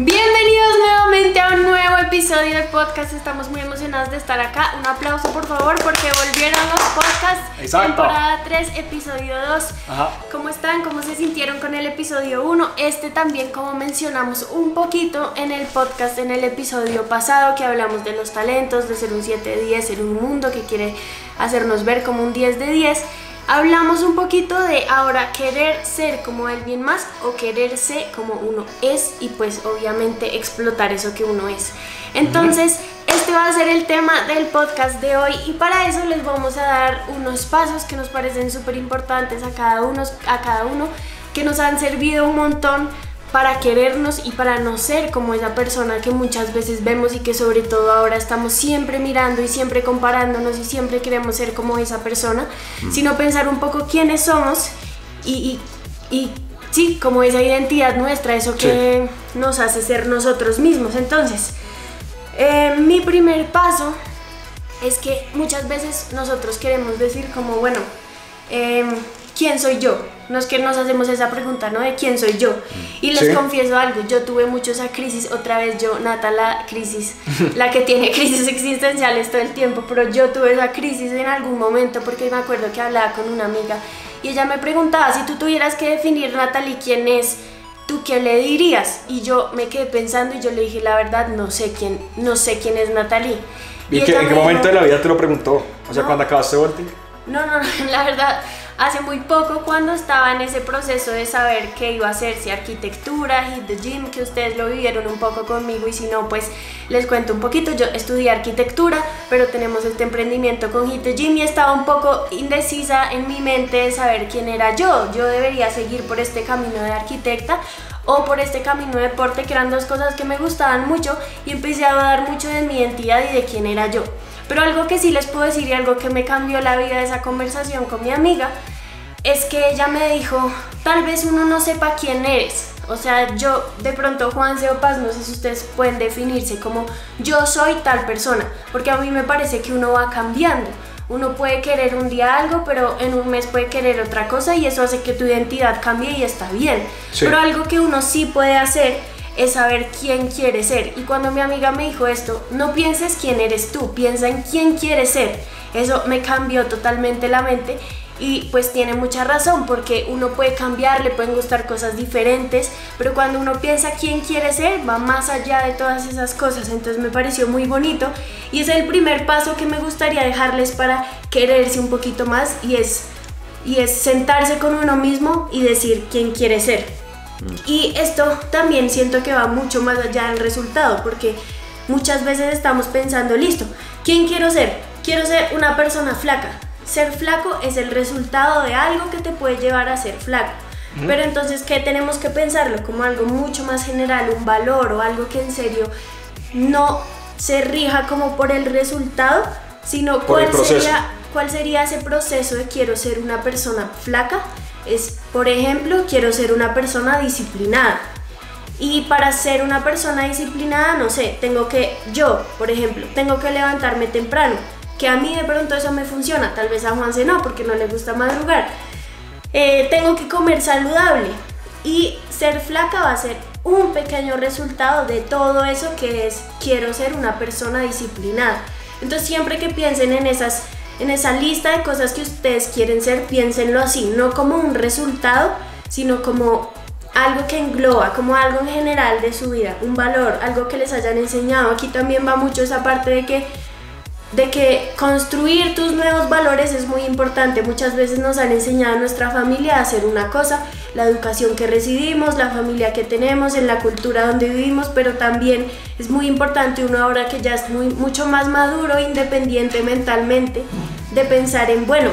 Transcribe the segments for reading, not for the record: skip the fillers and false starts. Bienvenidos nuevamente a un nuevo episodio del podcast. Estamos muy emocionados de estar acá. Un aplauso por favor porque volvieron los podcasts. Exacto. Temporada 3, episodio 2. Ajá. ¿Cómo están? ¿Cómo se sintieron con el episodio 1? Este también, como mencionamos un poquito en el podcast, en el episodio pasado, que hablamos de los talentos, de ser un 7 de 10, ser un mundo que quiere hacernos ver como un 10 de 10. Hablamos un poquito de ahora querer ser como alguien más o quererse como uno es y pues obviamente explotar eso que uno es. Entonces este va a ser el tema del podcast de hoy y para eso les vamos a dar unos pasos que nos parecen súper importantes a cada uno, que nos han servido un montón para querernos y para no ser como esa persona que muchas veces vemos y que sobre todo ahora estamos siempre mirando y siempre comparándonos y siempre queremos ser como esa persona, sino pensar un poco quiénes somos y sí, como esa identidad nuestra, eso que nos hace ser nosotros mismos. Entonces, mi primer paso es que muchas veces nosotros queremos decir como, bueno, ¿quién soy yo? No es que nos hacemos esa pregunta, ¿no? De quién soy yo. Y les confieso algo, yo tuve mucho esa crisis, otra vez yo, Nata, la crisis, la que tiene crisis existenciales todo el tiempo, pero yo tuve esa crisis en algún momento porque me acuerdo que hablaba con una amiga y ella me preguntaba, si tú tuvieras que definir, Natalie, quién es, ¿tú qué le dirías? Y yo me quedé pensando y yo le dije, la verdad, no sé quién es Natalie. ¿Y en qué momento de la vida te lo preguntó? O sea, ¿cuándo acabaste de voltear? No, la verdad... Hace muy poco, cuando estaba en ese proceso de saber qué iba a hacer, si arquitectura, hit the gym, que ustedes lo vivieron un poco conmigo y si no, pues les cuento un poquito. Yo estudié arquitectura, pero tenemos este emprendimiento con hit the gym y estaba un poco indecisa en mi mente de saber quién era yo. Yo debería seguir por este camino de arquitecta o por este camino de deporte, que eran dos cosas que me gustaban mucho y empecé a dudar mucho de mi identidad y de quién era yo. Pero algo que sí les puedo decir y algo que me cambió la vida de esa conversación con mi amiga es que ella me dijo, tal vez uno no sepa quién eres. O sea, yo de pronto, Juanse o Paz, no sé si ustedes pueden definirse como yo soy tal persona, porque a mí me parece que uno va cambiando. Uno puede querer un día algo, pero en un mes puede querer otra cosa y eso hace que tu identidad cambie y está bien. Sí. Pero algo que uno sí puede hacer es saber quién quiere ser. Y cuando mi amiga me dijo esto, no pienses quién eres tú, piensa en quién quieres ser. Eso me cambió totalmente la mente y pues tiene mucha razón, porque uno puede cambiar, le pueden gustar cosas diferentes, pero cuando uno piensa quién quiere ser, va más allá de todas esas cosas. Entonces me pareció muy bonito y es el primer paso que me gustaría dejarles para quererse un poquito más y es sentarse con uno mismo y decir quién quiere ser. Y esto también siento que va mucho más allá del resultado, porque muchas veces estamos pensando, listo, ¿quién quiero ser? Quiero ser una persona flaca. Ser flaco es el resultado de algo que te puede llevar a ser flaco. Pero entonces, ¿qué tenemos que pensarlo? Como algo mucho más general, un valor o algo que en serio no se rija como por el resultado, sino cuál sería ese proceso de quiero ser una persona flaca. Es, por ejemplo, quiero ser una persona disciplinada. Y para ser una persona disciplinada, no sé, por ejemplo, tengo que levantarme temprano. Que a mí de pronto eso me funciona, tal vez a Juanse no, porque no le gusta madrugar. Tengo que comer saludable. Y ser flaca va a ser un pequeño resultado de todo eso que es quiero ser una persona disciplinada. Entonces siempre que piensen en esa lista de cosas que ustedes quieren ser, piénsenlo así, no como un resultado, sino como algo que engloba, como algo en general de su vida, un valor, algo que les hayan enseñado. Aquí también va mucho esa parte de que construir tus nuevos valores es muy importante. Muchas veces nos han enseñado a nuestra familia a hacer una cosa, la educación que recibimos, la familia que tenemos, en la cultura donde vivimos, pero también es muy importante uno ahora que ya es mucho más maduro, independiente mentalmente, de pensar en, bueno,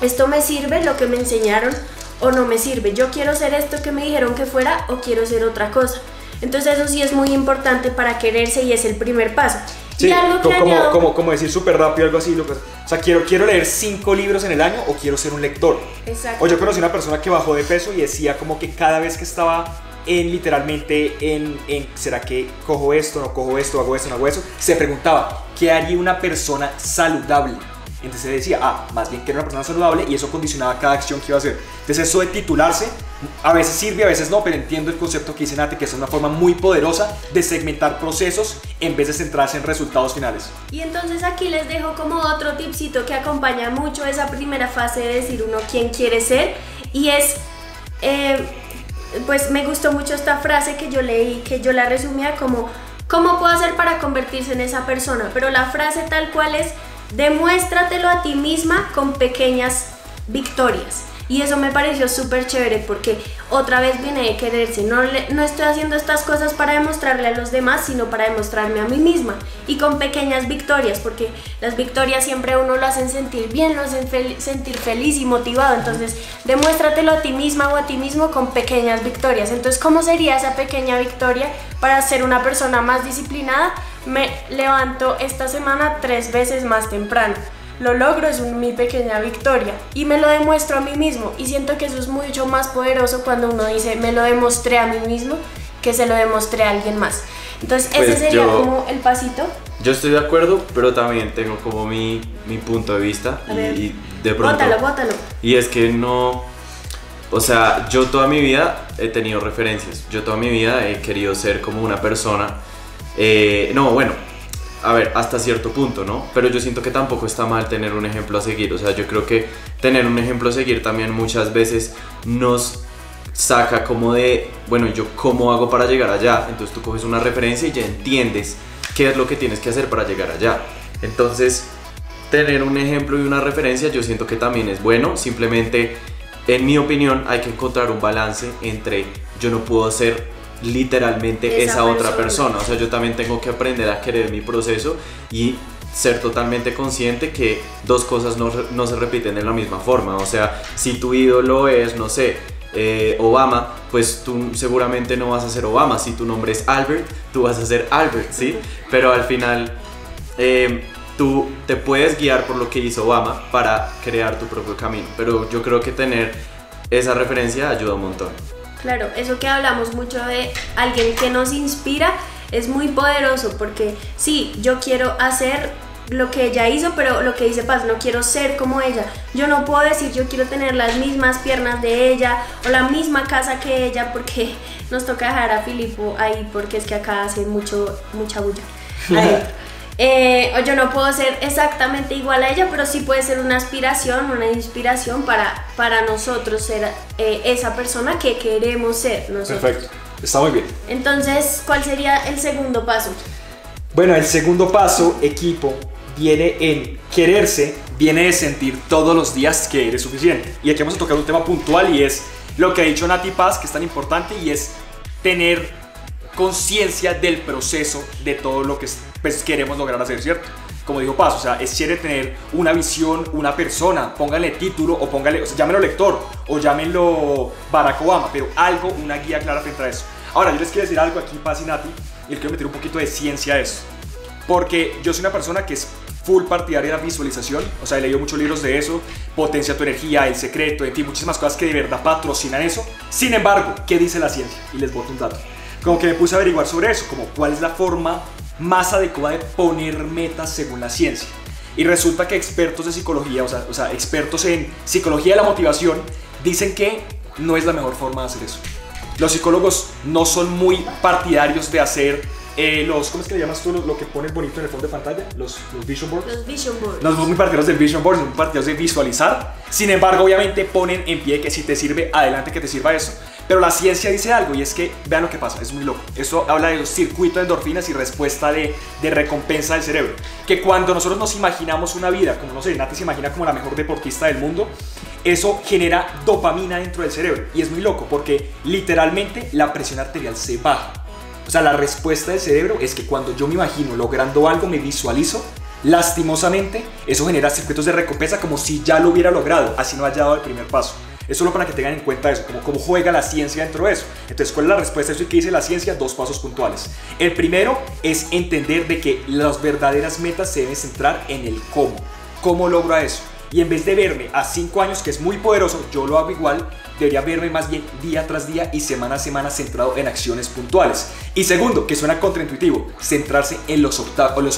esto me sirve lo que me enseñaron o no me sirve, yo quiero ser esto que me dijeron que fuera o quiero ser otra cosa. Entonces eso sí es muy importante para quererse y es el primer paso. Sí, como decir súper rápido algo así, o sea, quiero leer 5 libros en el año o quiero ser un lector. Exacto. O yo conocí una persona que bajó de peso y decía como que cada vez que estaba literalmente en ¿será que cojo esto, no cojo esto, hago esto, no hago eso? Se preguntaba, ¿qué haría una persona saludable? Entonces se decía, más bien que era una persona saludable y eso condicionaba cada acción que iba a hacer. Entonces eso de titularse a veces sirve, a veces no, pero entiendo el concepto que dice Nate, que es una forma muy poderosa de segmentar procesos en vez de centrarse en resultados finales. Y entonces aquí les dejo como otro tipcito que acompaña mucho esa primera fase de decir uno quién quiere ser, y es... pues me gustó mucho esta frase que yo leí, que yo la resumía como ¿cómo puedo hacer para convertirse en esa persona? Pero la frase tal cual es: demuéstratelo a ti misma con pequeñas victorias. Y eso me pareció súper chévere porque otra vez viene de quererse. No estoy haciendo estas cosas para demostrarle a los demás, sino para demostrarme a mí misma. Y con pequeñas victorias, porque las victorias siempre a uno lo hacen sentir bien, lo hacen sentir feliz y motivado. Entonces, demuéstratelo a ti misma o a ti mismo con pequeñas victorias. Entonces, ¿cómo sería esa pequeña victoria para ser una persona más disciplinada? Me levanto esta semana 3 veces más temprano. Lo logro, es mi pequeña victoria, y me lo demuestro a mí mismo, y siento que eso es mucho más poderoso cuando uno dice me lo demostré a mí mismo que se lo demostré a alguien más. Entonces pues ese sería como el pasito. Yo estoy de acuerdo, pero también tengo como mi punto de vista y de pronto... Bótalo. Y es que no... O sea, yo toda mi vida he tenido referencias, yo toda mi vida he querido ser como una persona... a ver, hasta cierto punto, ¿no? Pero yo siento que tampoco está mal tener un ejemplo a seguir. O sea, yo creo que tener un ejemplo a seguir también muchas veces nos saca como de, bueno, ¿yo cómo hago para llegar allá? Entonces tú coges una referencia y ya entiendes qué es lo que tienes que hacer para llegar allá. Entonces, tener un ejemplo y una referencia yo siento que también es bueno. Simplemente, en mi opinión, hay que encontrar un balance entre yo no puedo hacer literalmente esa otra persona. O sea, yo también tengo que aprender a querer mi proceso y ser totalmente consciente que dos cosas no se repiten de la misma forma. O sea, si tu ídolo es, no sé, Obama, pues tú seguramente no vas a ser Obama. Si tu nombre es Albert, tú vas a ser Albert, ¿sí? Pero al final tú te puedes guiar por lo que hizo Obama para crear tu propio camino. Pero yo creo que tener esa referencia ayuda un montón. Claro, eso que hablamos mucho de alguien que nos inspira es muy poderoso porque sí, yo quiero hacer lo que ella hizo, pero lo que dice Paz, no quiero ser como ella. Yo no puedo decir yo quiero tener las mismas piernas de ella o la misma casa que ella, porque nos toca dejar a Filipo ahí porque es que acá hace mucha bulla. Yo no puedo ser exactamente igual a ella, pero sí puede ser una aspiración, una inspiración para nosotros ser esa persona que queremos ser nosotros. Perfecto, está muy bien. Entonces, ¿cuál sería el segundo paso? Bueno, el segundo paso, equipo, viene en quererse, viene de sentir todos los días que eres suficiente. Y aquí vamos a tocar un tema puntual y es lo que ha dicho Nati Paz, que es tan importante, y es tener conciencia del proceso de todo lo que pues, queremos lograr hacer, ¿cierto? Como dijo Paz, o sea, es chévere tener una visión, una persona, póngale título o póngale, o sea, llámenlo lector o llámenlo Barack Obama, pero algo, una guía clara frente a eso. Ahora, yo les quiero decir algo aquí, Paz y Nati, y les quiero meter un poquito de ciencia a eso, porque yo soy una persona que es full partidaria de la visualización, o sea, he leído muchos libros de eso, Potencia tu energía, El secreto, en fin, muchísimas cosas que de verdad patrocinan eso. Sin embargo, ¿qué dice la ciencia? Y les boto un dato. Como que me puse a averiguar sobre eso, como cuál es la forma más adecuada de poner metas según la ciencia. Y resulta que expertos de psicología, o sea, expertos en psicología de la motivación, dicen que no es la mejor forma de hacer eso. Los psicólogos no son muy partidarios de hacer ¿cómo es que le llamas tú lo que pones bonito en el fondo de pantalla? Los vision boards. Los vision boards. No son muy partidarios del vision board, son muy partidarios de visualizar. Sin embargo, obviamente ponen en pie que si te sirve, adelante que te sirva eso. Pero la ciencia dice algo y es que, vean lo que pasa, es muy loco. Eso habla de los circuitos de endorfinas y respuesta de recompensa del cerebro. Que cuando nosotros nos imaginamos una vida, como no sé, Nati se imagina como la mejor deportista del mundo, eso genera dopamina dentro del cerebro. Y es muy loco porque literalmente la presión arterial se baja. O sea, la respuesta del cerebro es que cuando yo me imagino logrando algo, me visualizo, lastimosamente, eso genera circuitos de recompensa como si ya lo hubiera logrado, así no haya dado el primer paso. Es solo para que tengan en cuenta eso, como cómo juega la ciencia dentro de eso. Entonces, ¿cuál es la respuesta a eso que dice la ciencia? 2 pasos puntuales. El primero es entender de que las verdaderas metas se deben centrar en el cómo. ¿Cómo logro eso? Y en vez de verme a 5 años, que es muy poderoso, yo lo hago igual, debería verme más bien día tras día y semana a semana centrado en acciones puntuales. Y segundo, que suena contraintuitivo, centrarse en los obstáculos.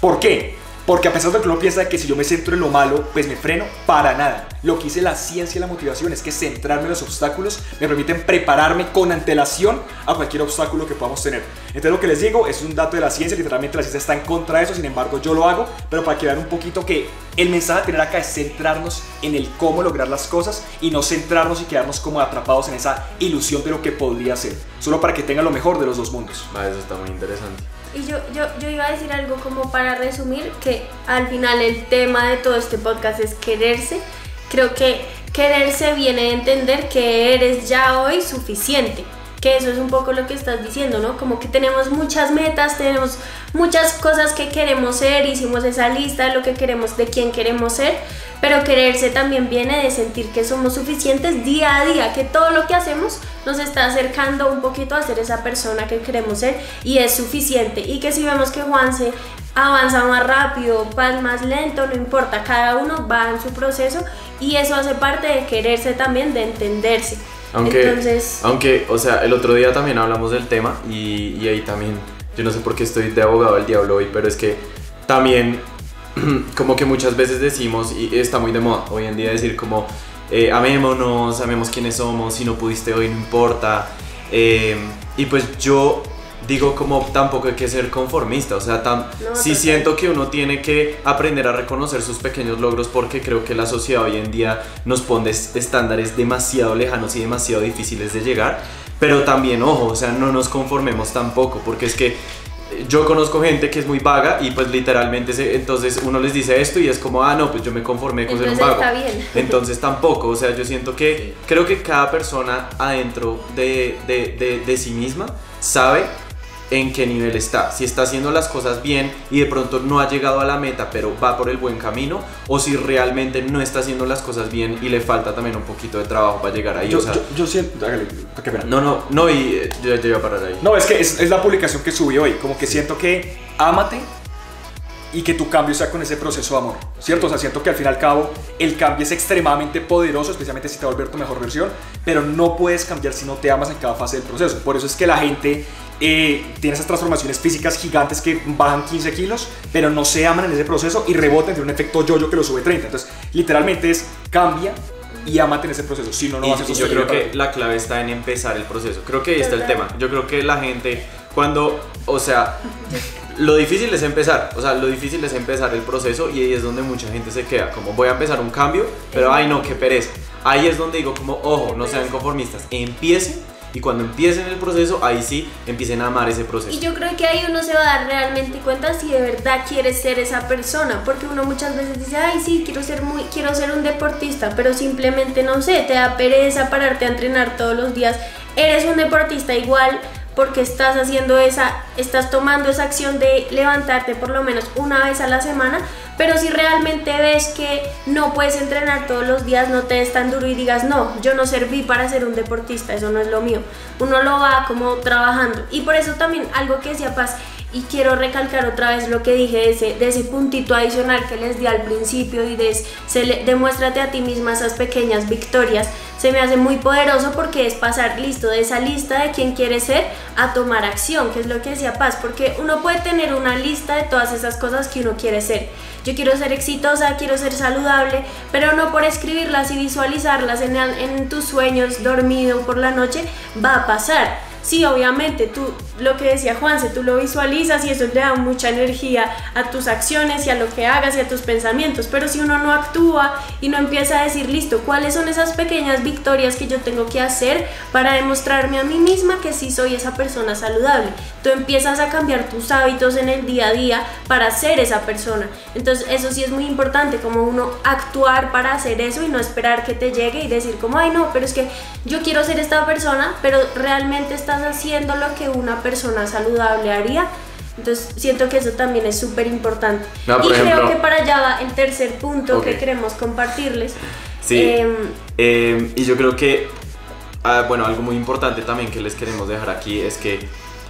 ¿Por qué? Porque a pesar de que uno piensa que si yo me centro en lo malo, pues me freno, para nada. Lo que hice la ciencia y la motivación es que centrarme en los obstáculos me permiten prepararme con antelación a cualquier obstáculo que podamos tener. Entonces lo que les digo es un dato de la ciencia, literalmente la ciencia está en contra de eso, sin embargo yo lo hago, pero para que vean un poquito que el mensaje a tener acá es centrarnos en el cómo lograr las cosas y no centrarnos y quedarnos como atrapados en esa ilusión de lo que podría ser, solo para que tengan lo mejor de los dos mundos. Eso está muy interesante. Y yo iba a decir algo como para resumir, que al final el tema de todo este podcast es quererse. Creo que quererse viene de entender que eres ya hoy suficiente, que eso es un poco lo que estás diciendo, ¿no? Como que tenemos muchas metas, tenemos muchas cosas que queremos ser, hicimos esa lista de lo que queremos, de quién queremos ser, pero quererse también viene de sentir que somos suficientes día a día, que todo lo que hacemos nos está acercando un poquito a ser esa persona que queremos ser y es suficiente, y que si vemos que Juanse avanza más rápido, Paz más lento, no importa, cada uno va en su proceso y eso hace parte de quererse también, de entenderse. Entonces, o sea, el otro día también hablamos del tema y ahí también, yo no sé por qué estoy de abogado del diablo hoy, pero es que también como que muchas veces decimos, y está muy de moda hoy en día decir como amémonos, amemos quiénes somos, si no pudiste hoy no importa, y pues yo digo como tampoco hay que ser conformista, o sea, sí siento que uno tiene que aprender a reconocer sus pequeños logros, porque creo que la sociedad hoy en día nos pone estándares demasiado lejanos y demasiado difíciles de llegar, pero también, ojo, o sea, no nos conformemos tampoco, porque es que yo conozco gente que es muy vaga y pues literalmente entonces uno les dice esto y es como, ah no, pues yo me conformé con entonces ser un vago, está bien. Entonces tampoco, o sea, yo siento que creo que cada persona adentro de sí misma sabe en qué nivel está, si está haciendo las cosas bien y de pronto no ha llegado a la meta pero va por el buen camino, o si realmente no está haciendo las cosas bien y le falta también un poquito de trabajo para llegar ahí. Yo siento, hágale, okay, no, y yo iba a parar ahí. No, es que es la publicación que subí hoy, como que siento que ámate y que tu cambio sea con ese proceso de amor, ¿cierto? O sea, siento que al fin y al cabo el cambio es extremadamente poderoso, especialmente si te va a volver tu mejor versión, pero no puedes cambiar si no te amas en cada fase del proceso. Por eso es que la gente tiene esas transformaciones físicas gigantes que bajan 15 kilos, pero no se aman en ese proceso y rebotan, tiene un efecto yo-yo que lo sube 30. Entonces, literalmente es cambia y amate en ese proceso, si no, no vas a sostener. Yo creo que la clave está en empezar el proceso. Creo que ahí está el tema. Yo creo que la gente, cuando, o sea, lo difícil es empezar, o sea, lo difícil es empezar el proceso y ahí es donde mucha gente se queda, como voy a empezar un cambio, pero ay no, qué pereza. Ahí es donde digo como, ojo, no sean conformistas, empiecen y cuando empiecen el proceso, ahí sí empiecen a amar ese proceso. Y yo creo que ahí uno se va a dar realmente cuenta si de verdad quiere ser esa persona, porque uno muchas veces dice, ay sí, quiero ser un deportista, pero simplemente no sé, te da pereza pararte a entrenar todos los días, eres un deportista igual, porque estás tomando esa acción de levantarte por lo menos una vez a la semana, pero si realmente ves que no puedes entrenar todos los días, no te des tan duro y digas, no, yo no serví para ser un deportista, eso no es lo mío. Uno lo va como trabajando. Y por eso también algo que decía Paz, y quiero recalcar otra vez lo que dije de ese puntito adicional que les di al principio, y demuéstrate a ti misma esas pequeñas victorias, se me hace muy poderoso porque es pasar listo de esa lista de quién quiere ser a tomar acción, que es lo que decía Paz, porque uno puede tener una lista de todas esas cosas que uno quiere ser. Yo quiero ser exitosa, quiero ser saludable, pero no por escribirlas y visualizarlas en tus sueños dormido por la noche va a pasar. Sí, obviamente, tú, lo que decía Juanse, tú lo visualizas y eso le da mucha energía a tus acciones y a lo que hagas y a tus pensamientos, pero si uno no actúa y no empieza a decir, listo, ¿cuáles son esas pequeñas victorias que yo tengo que hacer para demostrarme a mí misma que sí soy esa persona saludable? Tú empiezas a cambiar tus hábitos en el día a día para ser esa persona. Entonces, eso sí es muy importante, como uno actuar para hacer eso y no esperar que te llegue y decir como, ay no, pero es que yo quiero ser esta persona, pero realmente estás haciendo lo que una persona saludable haría. Entonces siento que eso también es súper importante. No, y ejemplo, creo que para allá va el tercer punto que queremos compartirles. Sí, y yo creo que bueno, algo muy importante también que les queremos dejar aquí es que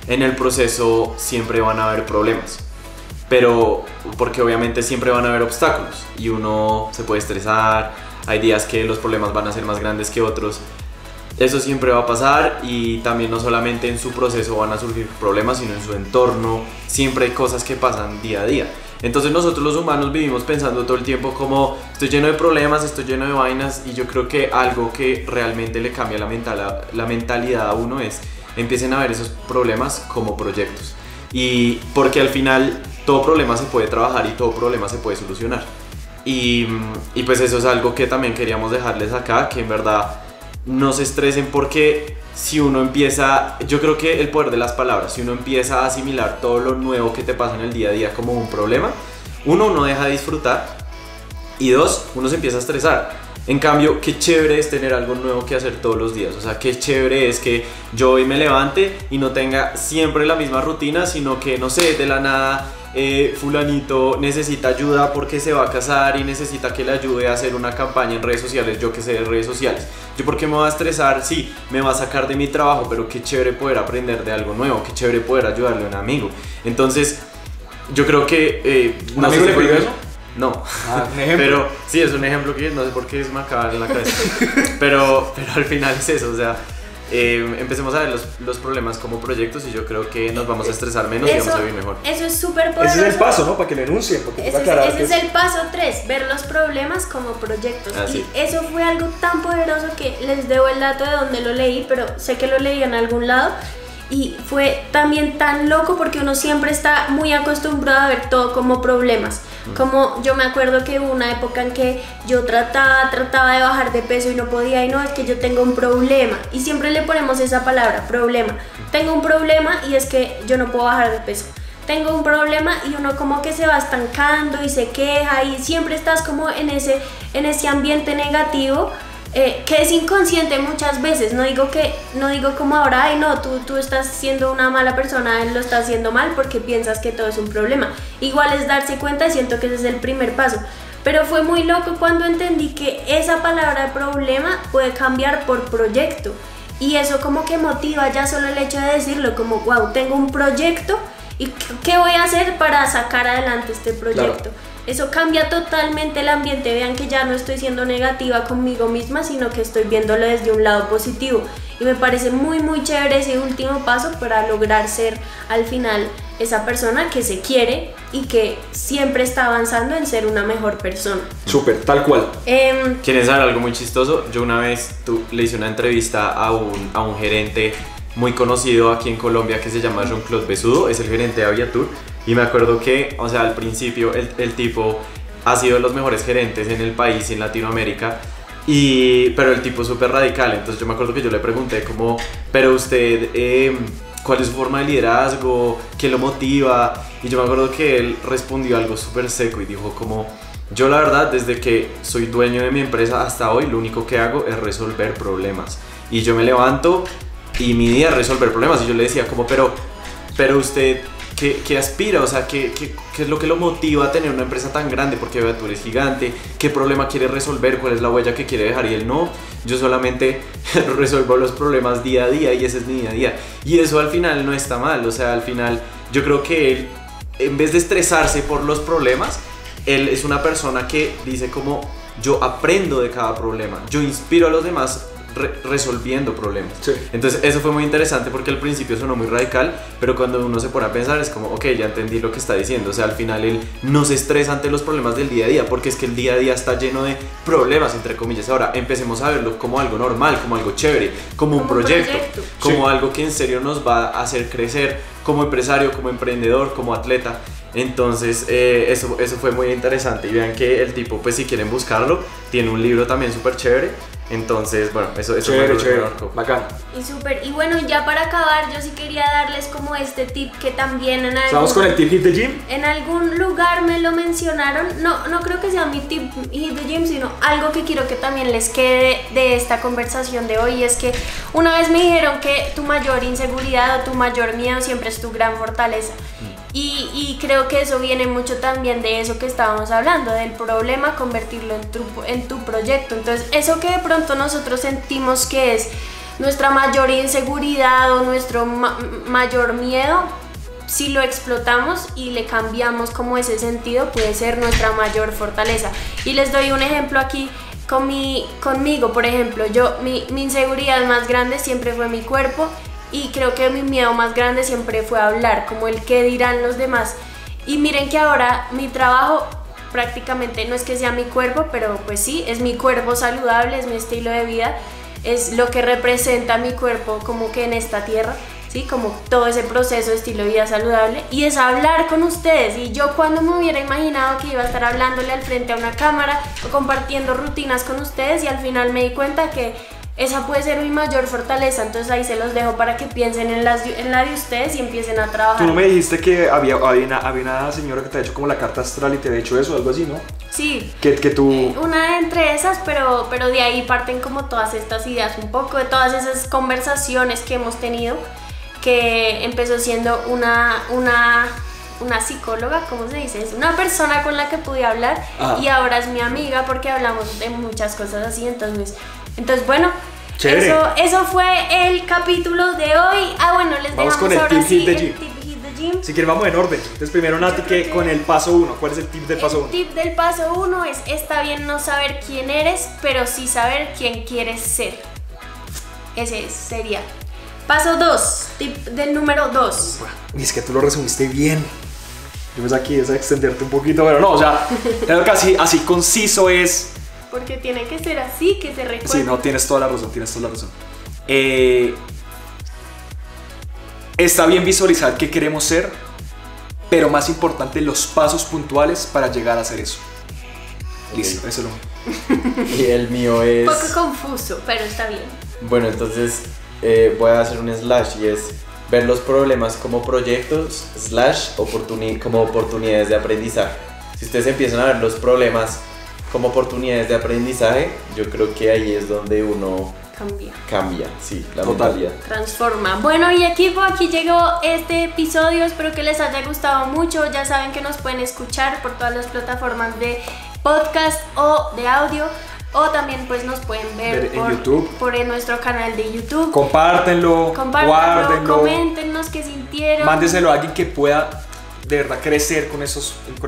en el proceso siempre van a haber problemas, pero porque obviamente siempre van a haber obstáculos y uno se puede estresar, hay días que los problemas van a ser más grandes que otros. Eso siempre va a pasar y también no solamente en su proceso van a surgir problemas, sino en su entorno. Siempre hay cosas que pasan día a día. Entonces nosotros los humanos vivimos pensando todo el tiempo como estoy lleno de problemas, estoy lleno de vainas, y yo creo que algo que realmente le cambia la mentalidad a uno es empiecen a ver esos problemas como proyectos, y porque al final todo problema se puede trabajar y todo problema se puede solucionar. Y pues eso es algo que también queríamos dejarles acá, que en verdad no se estresen, porque si uno empieza, yo creo que el poder de las palabras, si uno empieza a asimilar todo lo nuevo que te pasa en el día a día como un problema, uno no deja de disfrutar y dos, uno se empieza a estresar. En cambio, qué chévere es tener algo nuevo que hacer todos los días. O sea, qué chévere es que yo hoy me levante y no tenga siempre la misma rutina, sino que, no sé, de la nada fulanito necesita ayuda porque se va a casar y necesita que le ayude a hacer una campaña en redes sociales, yo que sé de redes sociales. Yo porque me va a estresar, sí, me va a sacar de mi trabajo, pero qué chévere poder aprender de algo nuevo, qué chévere poder ayudarle a un amigo. Entonces, yo creo que... ¿Un amigo le prohibió eso? No, pero sí, es un ejemplo que no sé por qué es macabro en la cabeza, pero al final es eso, o sea... empecemos a ver los problemas como proyectos y yo creo que nos vamos a estresar menos y vamos a vivir mejor. Eso es súper poderoso. Ese es el paso, ¿no? Para que le enuncien. Ese es el paso 3, ver los problemas como proyectos. Así. Y eso fue algo tan poderoso que les debo el dato de donde lo leí, pero sé que lo leí en algún lado. Y fue también tan loco porque uno siempre está muy acostumbrado a ver todo como problemas. Como yo me acuerdo que hubo una época en que yo trataba de bajar de peso y no podía, y no, es que yo tengo un problema. Y siempre le ponemos esa palabra, problema. Tengo un problema y es que yo no puedo bajar de peso. Tengo un problema y uno como que se va estancando y se queja y siempre estás como en ese ambiente negativo. Que es inconsciente muchas veces, no digo como ahora, ay no, tú estás siendo una mala persona, lo estás haciendo mal porque piensas que todo es un problema. Igual es darse cuenta y siento que ese es el primer paso. Pero fue muy loco cuando entendí que esa palabra problema puede cambiar por proyecto. Y eso como que motiva ya solo el hecho de decirlo, como wow, tengo un proyecto y ¿qué voy a hacer para sacar adelante este proyecto? Claro. Eso cambia totalmente el ambiente, vean que ya no estoy siendo negativa conmigo misma, sino que estoy viéndolo desde un lado positivo. Y me parece muy muy chévere ese último paso para lograr ser al final esa persona que se quiere y que siempre está avanzando en ser una mejor persona. Súper, tal cual. ¿Quieren saber algo muy chistoso? Yo una vez le hice una entrevista a un gerente muy conocido aquí en Colombia que se llama John Closvesudo, es el gerente de Aviatur. Y me acuerdo que, o sea, al principio el tipo ha sido de los mejores gerentes en el país, en Latinoamérica, pero el tipo es súper radical. Entonces yo me acuerdo que yo le pregunté como, pero usted, ¿cuál es su forma de liderazgo? ¿Qué lo motiva? Y yo me acuerdo que él respondió algo súper seco y dijo como, yo la verdad, desde que soy dueño de mi empresa hasta hoy, lo único que hago es resolver problemas. Y yo me levanto y mi día es resolver problemas. Y yo le decía como, pero usted... ¿Qué aspira? O sea, ¿qué es lo que lo motiva a tener una empresa tan grande? Porque vea, tú eres gigante, ¿qué problema quiere resolver? ¿Cuál es la huella que quiere dejar? Y él no, yo solamente resuelvo los problemas día a día y ese es mi día a día. Y eso al final no está mal, o sea, al final yo creo que él, en vez de estresarse por los problemas, él es una persona que dice como, yo aprendo de cada problema, yo inspiro a los demás resolviendo problemas. Sí. Entonces eso fue muy interesante porque al principio sonó muy radical, pero cuando uno se pone a pensar es como, ok, ya entendí lo que está diciendo. O sea, al final él no se estresa ante los problemas del día a día, porque es que el día a día está lleno de problemas, entre comillas. Ahora empecemos a verlo como algo normal, como algo chévere, como un proyecto. Como sí, algo que en serio nos va a hacer crecer como empresario, como emprendedor, como atleta. Entonces eso fue muy interesante. Y vean que el tipo, pues si quieren buscarlo, tiene un libro también súper chévere. Entonces, bueno, eso chévere, es chévere, bacán. Y súper, y bueno, ya para acabar, yo sí quería darles como este tip que también en algún... ¿Vamos con el tip Hit the Gym? En algún lugar me lo mencionaron, no creo que sea mi tip Hit the Gym, sino algo que quiero que también les quede de esta conversación de hoy, y es que una vez me dijeron que tu mayor inseguridad o tu mayor miedo siempre es tu gran fortaleza. Y creo que eso viene mucho también de eso que estábamos hablando, del problema, convertirlo en tu proyecto. Entonces, eso que de pronto nosotros sentimos que es nuestra mayor inseguridad o nuestro mayor miedo, si lo explotamos y le cambiamos como ese sentido, puede ser nuestra mayor fortaleza. Y les doy un ejemplo aquí conmigo, por ejemplo, yo mi inseguridad más grande siempre fue mi cuerpo. Y creo que mi miedo más grande siempre fue hablar, como el qué dirán los demás. Y miren que ahora mi trabajo prácticamente no es que sea mi cuerpo, pero pues sí, es mi cuerpo saludable, es mi estilo de vida, es lo que representa mi cuerpo como que en esta tierra, ¿sí? Como todo ese proceso de estilo de vida saludable, y es hablar con ustedes. Y yo cuando me hubiera imaginado que iba a estar hablándole al frente a una cámara o compartiendo rutinas con ustedes, y al final me di cuenta que esa puede ser mi mayor fortaleza. Entonces ahí se los dejo para que piensen en la de ustedes y empiecen a trabajar. Tú me dijiste que había una señora que te ha hecho como la carta astral y te ha hecho eso, algo así, ¿no? Sí. Que tú... Una entre esas, pero de ahí parten como todas estas ideas, un poco de todas esas conversaciones que hemos tenido, que empezó siendo una psicóloga, ¿cómo se dice? Es una persona con la que pude hablar. Ajá. Y ahora es mi amiga porque hablamos de muchas cosas así, entonces bueno... Eso fue el capítulo de hoy. Ah, bueno, les dejamos con el ahora sí el tip hit the gym. Si quieren vamos en orden. Entonces primero Nati, que con el paso 1, ¿cuál es el tip del paso 1? El tip del paso 1 es: está bien no saber quién eres, pero sí saber quién quieres ser. Ese sería. Paso 2, tip del número 2. Y es que tú lo resumiste bien. Yo pensé aquí es extenderte un poquito, pero no, o sea, creo que así conciso es... Porque tiene que ser así, que se recuerde. Sí, no, tienes toda la razón. Está bien visualizar qué queremos ser, pero más importante, los pasos puntuales para llegar a hacer eso. Listo, eso es lo mío. Y el mío es... Un poco confuso, pero está bien. Bueno, entonces voy a hacer un slash, y es ver los problemas como proyectos, slash, como oportunidades de aprendizaje. Si ustedes empiezan a ver los problemas como oportunidades de aprendizaje, yo creo que ahí es donde uno cambia, sí, la mentalidad transforma. Bueno, y equipo, aquí llegó este episodio, espero que les haya gustado mucho. Ya saben que nos pueden escuchar por todas las plataformas de podcast o de audio, o también pues nos pueden ver por YouTube, por nuestro canal de YouTube. Compártanlo, guárdenlo, coméntenos qué sintieron, mándeselo a alguien que pueda de verdad crecer con esa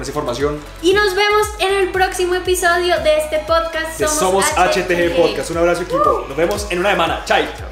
información. Y nos vemos en el próximo episodio de este podcast. Somos HTG Podcast. Un abrazo, equipo. Nos vemos en una semana. Chao.